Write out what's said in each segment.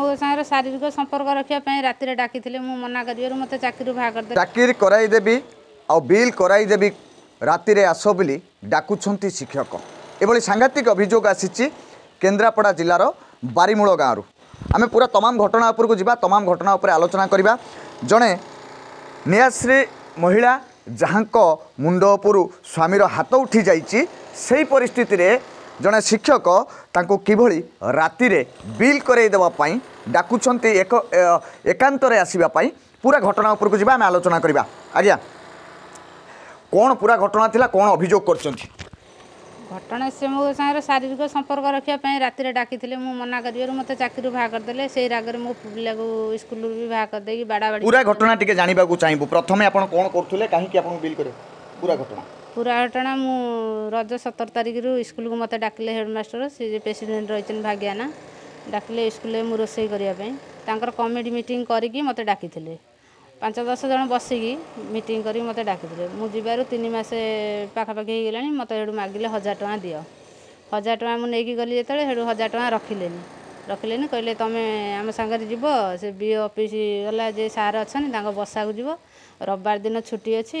मो संगे शारीरिक संपर्क रखा राति में डाकी मु मना कर मत चाकरी बाहर करदे चाकरी कराई देबी आ बिल कराई देबी राति रे आसो बोली डाकुछंती शिक्षक एभली सांघातिक अभियोग आसीछि केन्द्रापड़ा जिलार बारीमूल गाँव आमे पूरा तमाम घटना उपरकू जा तमाम घटना उपर आलोचना करवा जड़े नियाश्री महिला जहाँ मुंड उपरू स्वामीर हाथ उठी जाइए से परिस्थिति रे जड़े शिक्षक तांको किभली राति रे बिल करे देवाई डाकुछंती एक एकांत रे आसीबा पूरा घटना उपरकू जा आमे आलोचना करवा आज्ञा कौन पूरा घटना थिला कौन अभियोग करचंती घटना से मो संगे शारीरिक संपर्क रखा राति में डाकी मु मना कर मत चाकरी बाहर करदे से रागे मो पिला को स्कूल भी बाहर करदे बाड़ा बाड़ी पूरा घटना टिके जानिबा को चाहिबो प्रथमे आपण कोन करथुले काहे कि आपण बिल करे पूरा घटना मु रज 17 तारिख रु स्कूल को मत डाकिले हेडमास्टर से प्रेसिडेंट रहिचन भाग्याना डाकिले स्कूल मु रोसई करिया पई तांकर कमेटी मीटिंग करिकि मत डाकिथिले 5-10 जन बसिकी मीटिंग कर मत डाकी मु जीवर 3 मास पाखापाखी हो गला मत मागिले 1000 टंका दि 1000 टंका मुझे नहीं गली जो 1000 टंका रखिले कहले तुम्हें आम सागर जीव से बी ऑफिस गला जे सार अच्छा बसा को जीव रविवार दिन छुट्टी अच्छी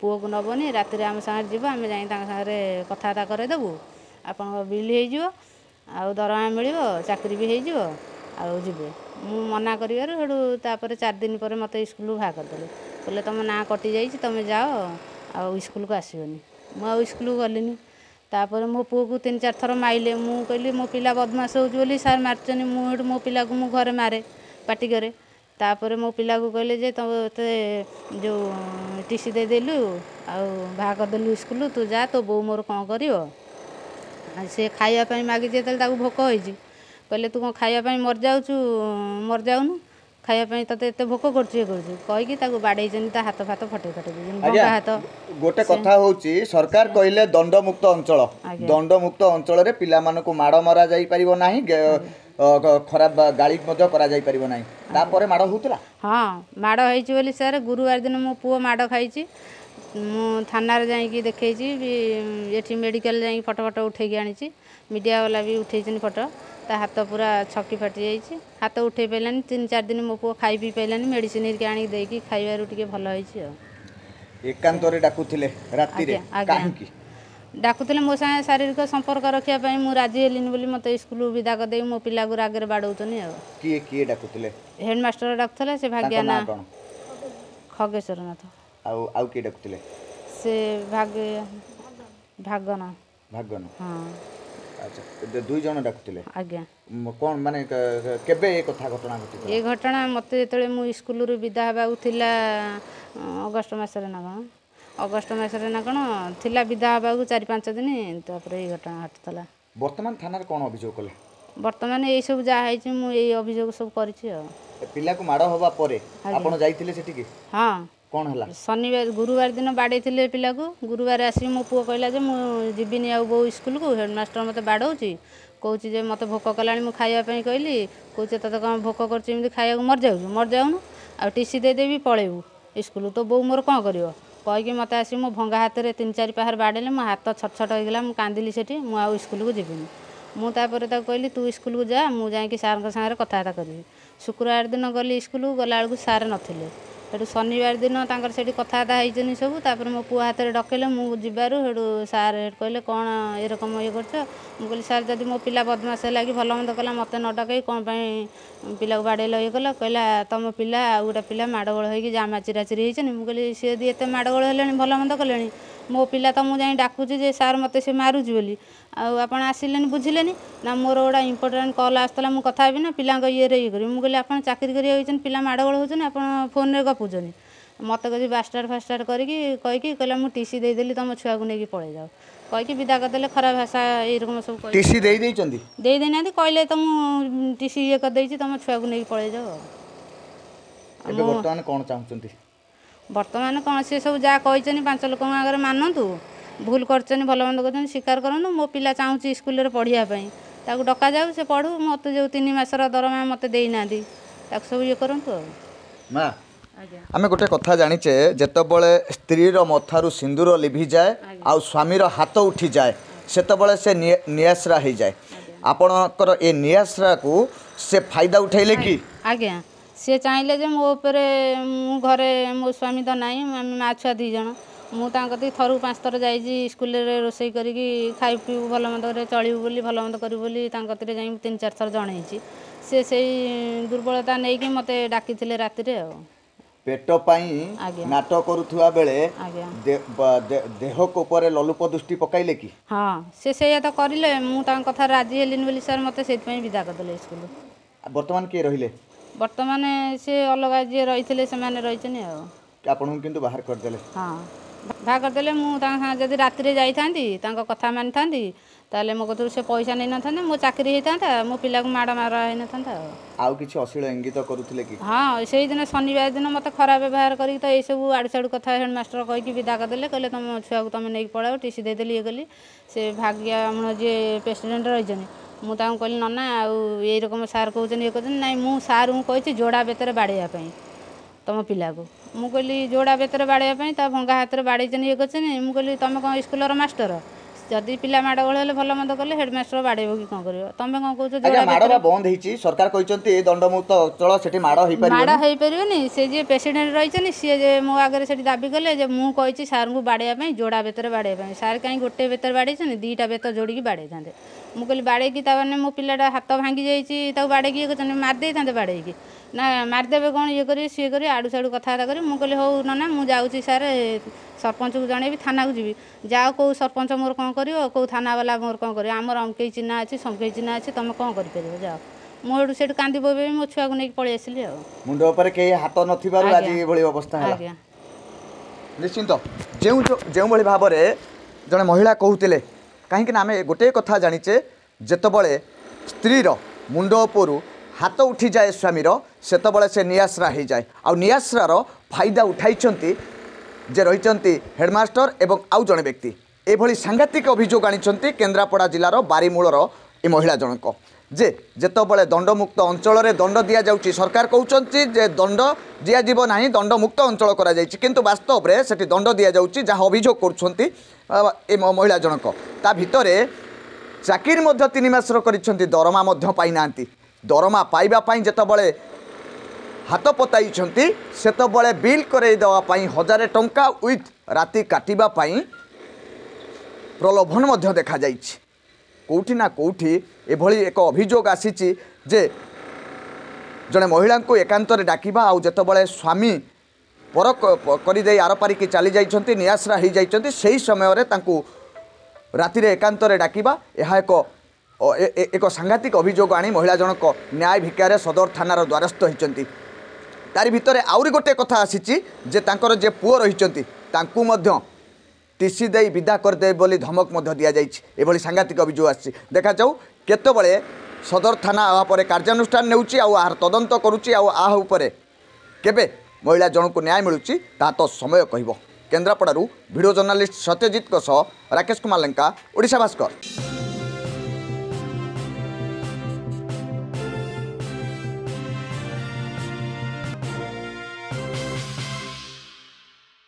पुओ को नबनी रात आम सागर जीव आम जागे कथबार्ता करदेबू आप बिल हो दरमा मिल चाकरी भी हो आबे मु मना कर 4 दिन पर मत स्कूल बाहर करदे कहले तुम ना कटि जाइए तुम जाओ आकूल को आसोनी मुझे स्कूल को गली मो पु को 3-4 थर मारे मुझे कहली मो पिला बदमाश हो सार मार्चन मुझे मो पिला को घर मारे पार्टी करे तापर मो पिला को कहले ते जो टीसी देदेलु आहा करदेलु स्कूल तू जा तो बो मोर कौन कर सी खायापी मागिजे भोक हो कहले तू कौन खायापी मर जाऊनु खायापी तेत एत भोक करी बाड़े हाथ फात फटे फटे हाथ गोटे कथा हूँ सरकार कहले दंडमुक्त अंचल रे पिला मानन को माड़ मरा जाई परिबो नाही खराब गाली मध्य करा जाई परिबो नाही तापर माड़ होतला हां माड़ होईची बोली सर गुरुवार दिन मो पुओ माड़ खाईची मु थाना रे जाई कि देखैची एठी मेडिकल जाई फटोफट उठेगी आनीची मीडिया वाला भी उठेछन फटो हाथ पूरा छकी फाटी जाइए हाथ उठे पारानी 3-4 दिन मो पु खाई पी पारानी मेडिसीन आईकि खाइबार भल हो एकांत डाकुले राति डाकुले मो सागे शारीरिक संपर्क रखापी मुझे राजी हेली मत स्कूल विदा करदे मो पिला को रागे बाड़ौन किए डाकुले हेडमास्टर डाकुला से भाग्याना खगेश्वर नाथ किए डाकुले से भागना हाँ अच्छा दुई जन डाकुले आज्ञा कौन माने केबे ए कथा घटना घटितला ए घटना मते जतले मु स्कूल रु विदा हबा उथिला अगस्त मास रे ना कोन थिला विदा हबा को 4-5 दिन तापर ए घटना घटितला वर्तमान थाना रे कोन अभियोग कले वर्तमान ए सब जा हाइछि मु ए अभियोग सब करिछि पिला को माड़ होबा परे आपण जाइथिले सेठी के हां कौन हला शनिवार गुरुवार दिन बाड़े थिले पिला को गुरुवार आसी मो पुओ कहला जे मु जीविनी आउ बो स्कूल को हेडमास्टर मते बाड़ौची कहूची जे मते भोक कलाणी मु खाइया पई कहली कहूचे तते कम भोक करची एमि खाइया को मर जाउनु आ टीसी दे देबी पळेबू स्कूल तो बो मोर कोन करियो कहिके मते आसी मो भंगा हाथ रे 3-4 पहार बाड़ेले मो हाथ छटछट होई गेला मु कांदिली सेठी मु आउ स्कूल को जीविनी मु तापर ता कहली तू स्कूल को जा मु जाई कि सार के संगे कथबार्ता करबी शुक्रवार दिन गली स्कूल गला को सार नथिले हेटू शनिवार दिन तर से कथबार्ता होती सब तापर मो पु हाथ में डकेले मुझुबार हेटू सार कहले कौन ए रकम ये कर सार जब मो पिला बदमाश है कि भलमंद कला मत न डक कौन पिला को बाड़ेल ये कल कहला तुम पिला आ गोटे पिला माड़गोल हो जामा चिराचिरी होती सी दी एत माड़गोल है भलमंद कले मो पिला तो मुझे डाकुचे सार मत से मारूची बोली आप आसिले बुझिले ना मोर गोटे इंपोर्टाट कल आसाला मुझे कथा ना पिला ये करी मुझे आप चाकरी कर पिला माड़गोल हो फोन में गपुचन मत कह बास्टार कहीकि कहला मुझे टीसी देदेली तुम छुआ को लेकिन पलि जाओ कहीकि विदा करदे खराब भाषा ये रकम सब देना कहले तुम टीसी ये करदे तुम छुआ को लेकिन पलि जाओ कौन चाहती बर्तमान कौन सी सब जहाँ कही 5 लोक आगे मानतु भूल कर भलमंद कर स्वीकार करूँ मो पिला चाहूँ स्कूल में पढ़ापी ताकू डका जाऊ से पढ़ू मत जो 3 मासर दरमा मत देना सब ये करूँ माँ आम गोटे कथा जानीचे जितेबले स्त्रीर मथार सिंदूर लिभि जाए आ स्वामीर हाथ उठी जाए से नियाश्रा हो जाए आपण ये नियाश्रा को से फायदा उठेले कि आज्ञा सी चाहिए जे मो उपरे मु घरे मो स्वामी तो नाई माँ छुआ दी जन मुझे थर पांच थर जा स्कूल रोसई कर खाई पीबू भलमंद चलू भलमंद करूँ तीन चार थर जन सी से दुर्बलता नहीं कि मत डाकी राति पेट नाट करुवा बेले देह को ऊपर ललुप दृष्टि पकाइले कि हाँ से तो करें मुझे कथा राजी हेलिन सर मत से विदा करदे स्कूल बर्तमान किए रे बर्तमान से अलग जी रही से रही आपन किंतु बाहर कर देले हाँ बाहर कर देले मु जदि राति रे जाई थांती तांको कथा मानि थांती ताले मो कतुर से पैसा नै न थाने मो चाकरी हे थांता मो पिला को माड़ा मारा हे न थांता आउ किछ अशील इंगित करूथले कि हां सेहि दिन शनिवार दिन मते खराब व्यवहार करी त ए सब आड़ साड़ कथा हेड मास्टर कहि कि विदा कर देले कहले तुम छुआ को तुम नै पडाओ टीसी दे देली ये गली से भाग्य हमनो जे प्रेसिडेंट रहि जने मु ताऊ कहली नन्ना आउ ए रकम सार कहू जने ये कहू नै मु सार हु कहि छी जोड़ा बेतरे बाड़िया पई तुम पिला को मु कहली जोड़ा बेतर बाड़ापी त भंगा हाथ में बाड़े ये करें मुझे तुम कौन स्कूल मास्टर जदि पिला माड़ गोल भल मंद कले हेडमास्टर बाड़ेब कि कौन कर तुम कौन कौन बंद हो सरकार कहते दंडमुक्त अचल से माड़ हो पारे से जी प्रेसिडेंट रही सी मो आगे से दाबी कले मुझे सार को बाड़ापी जोड़ा बेतर बाड़ापी सार कहीं गोटे बेतर बाड़े दीटा बेतर जोड़ी बाड़े था मुझे बाड़े कि मो पिलाटा हाथ भांगी जाइए बाड़े ये कर मारदे था बाड़े कि ना मारदेवे कौन ये करिए सी करिए आड़ू साड़ू कथा करी मुझे हौ ना मुझे सारे सरपंच को जन थाना को जी जाओ कौ सरपंच मोर कौन कर कौ थाना वाला मोर कौन कर आमर अमकई चिन्ह अच्छी समकई चिन्ह अच्छी तुम कौन कर जाओ मोड़ से कांदी बोबे मो छुआ को लेकिन पलि आसली मुंड हाथ ना निश्चिंत जो जो भाव में जड़े महिला कहते कहीं आम गोटे कथा जाचे जितेबाला स्त्रीर मुंड हाथ उठी जाए स्वामीर सेतबळे से नियाश्रा हो जाए आ नियाश्रार फायदा उठाई जे रही हेडमास्टर एवं आउ जड़े व्यक्ति एभली सांघातिक अभियोग आनी केन्द्रापड़ा जिलार बारीमूलर ए महिला जनक जे जितेबाला दंडमुक्त अंचल दंड दि जाऊँगी सरकार कहते जे दंड दि ना दंडमुक्त अंचल कर वास्तव में से दंड दि जाऊँगी जहाँ अभियोग कर महिला जनक ता भितर चाकरी तीन मासर कर दरमा पाईना दरमा पाइबापी जितेबाला हाथ पताई सेतबळे बिल करईदेवाई 1000 टंका विथ राति काटापी प्रलोभन देखा कोठी ना कोठी एभली एक अभियोग आसी जे जड़े महिला को एकांतर डाकिबा आउ जितेबाला स्वामी पर कर आरपारिकी चली जाइए नियाश्रा हो जाइए से समय राति एकांतर डाकिबा यह एक एक सांघातिक अभियोग आनी महिला जनक न्याय भिकार सदर थानार द्वारस्थ होती तारि भितर आउरी गोटे कथा आसीची जे तांकर जे पुओ रहिचंती तांकू मध्य टीसी देई विदा करदे बोली धमक मध्य दिया जाइछि एभली सांघातिक अभियोग आसी देखा जाऊ केतबळे सदर थाना आ पर कार्यानुष्ठान नेउची आ आहार तदंत करूची आ आहा उपरे केबे महिला जनकू न्याय मिलूची ता तो समय कहबो केन्द्रापड़ारू भिडियो जर्नालीस्ट सत्यजित सह राकेश कुमार लंका ओडिशा भास्कर।